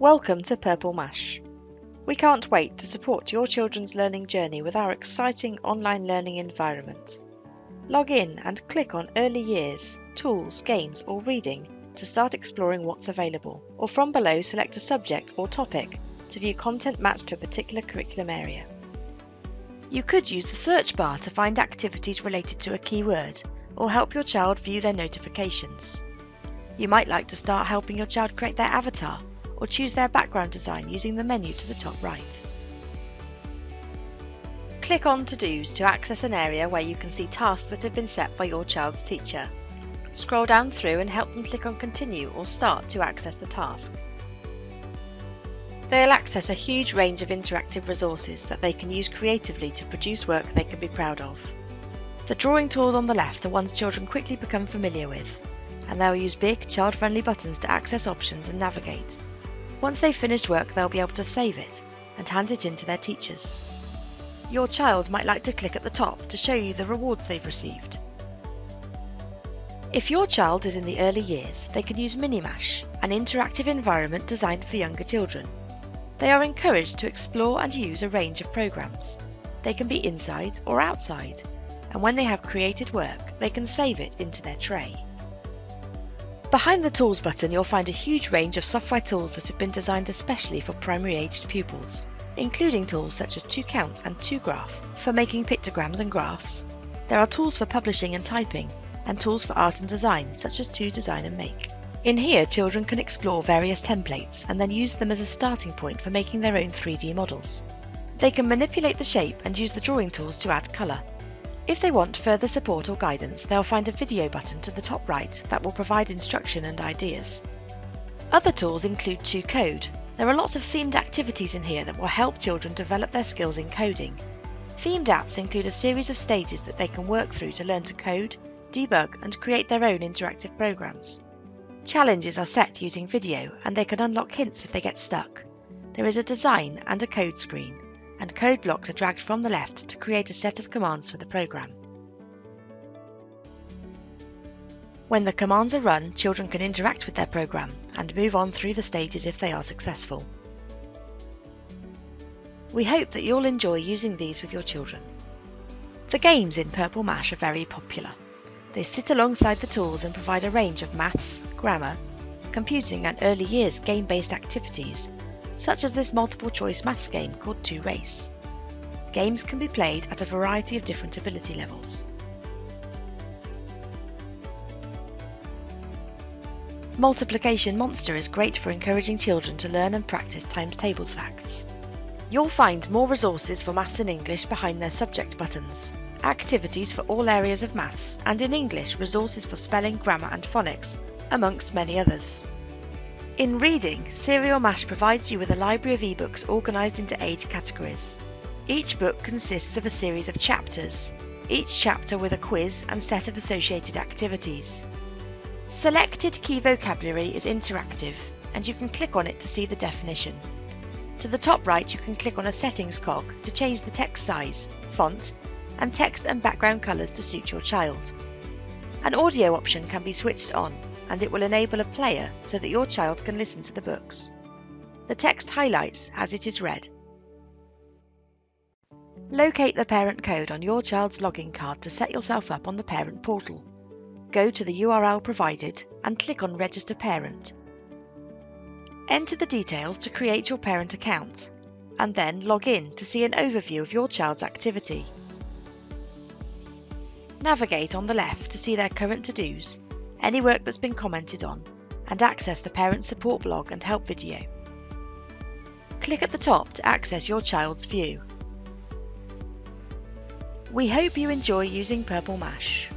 Welcome to Purple Mash. We can't wait to support your children's learning journey with our exciting online learning environment. Log in and click on Early Years, Tools, Games or Reading to start exploring what's available, or from below select a subject or topic to view content matched to a particular curriculum area. You could use the search bar to find activities related to a keyword or help your child view their notifications. You might like to start helping your child create their avatar or choose their background design using the menu to the top right. Click on To-Dos to access an area where you can see tasks that have been set by your child's teacher. Scroll down through and help them click on Continue or Start to access the task. They'll access a huge range of interactive resources that they can use creatively to produce work they can be proud of. The drawing tools on the left are ones children quickly become familiar with, and they'll use big, child-friendly buttons to access options and navigate. Once they've finished work, they'll be able to save it and hand it in to their teachers. Your child might like to click at the top to show you the rewards they've received. If your child is in the early years, they can use MiniMash, an interactive environment designed for younger children. They are encouraged to explore and use a range of programs. They can be inside or outside, and when they have created work, they can save it into their tray. Behind the Tools button, you'll find a huge range of software tools that have been designed especially for primary-aged pupils, including tools such as 2Count and 2Graph for making pictograms and graphs. There are tools for publishing and typing, and tools for art and design such as 2Design and Make. In here, children can explore various templates and then use them as a starting point for making their own 3D models. They can manipulate the shape and use the drawing tools to add colour. If they want further support or guidance, they'll find a video button to the top right that will provide instruction and ideas. Other tools include 2Code. There are lots of themed activities in here that will help children develop their skills in coding. Themed apps include a series of stages that they can work through to learn to code, debug and create their own interactive programs. Challenges are set using video and they can unlock hints if they get stuck. There is a design and a code screen, and code blocks are dragged from the left to create a set of commands for the program. When the commands are run, children can interact with their program and move on through the stages if they are successful. We hope that you'll enjoy using these with your children. The games in Purple Mash are very popular. They sit alongside the tools and provide a range of maths, grammar, computing and early years game-based activities, such as this multiple choice maths game called Two Race. Games can be played at a variety of different ability levels. Multiplication Monster is great for encouraging children to learn and practice times tables facts. You'll find more resources for maths and English behind their subject buttons, activities for all areas of maths, and in English, resources for spelling, grammar and phonics, amongst many others. In reading, Serial Mash provides you with a library of ebooks organised into age categories. Each book consists of a series of chapters, each chapter with a quiz and set of associated activities. Selected key vocabulary is interactive, and you can click on it to see the definition. To the top right, you can click on a settings cog to change the text size, font, and text and background colours to suit your child. An audio option can be switched on, and it will enable a player so that your child can listen to the books. The text highlights as it is read. Locate the parent code on your child's login card to set yourself up on the parent portal. Go to the URL provided and click on Register Parent. Enter the details to create your parent account, and then log in to see an overview of your child's activity. Navigate on the left to see their current to-dos, any work that's been commented on, and access the parent support blog and help video. Click at the top to access your child's view. We hope you enjoy using Purple Mash.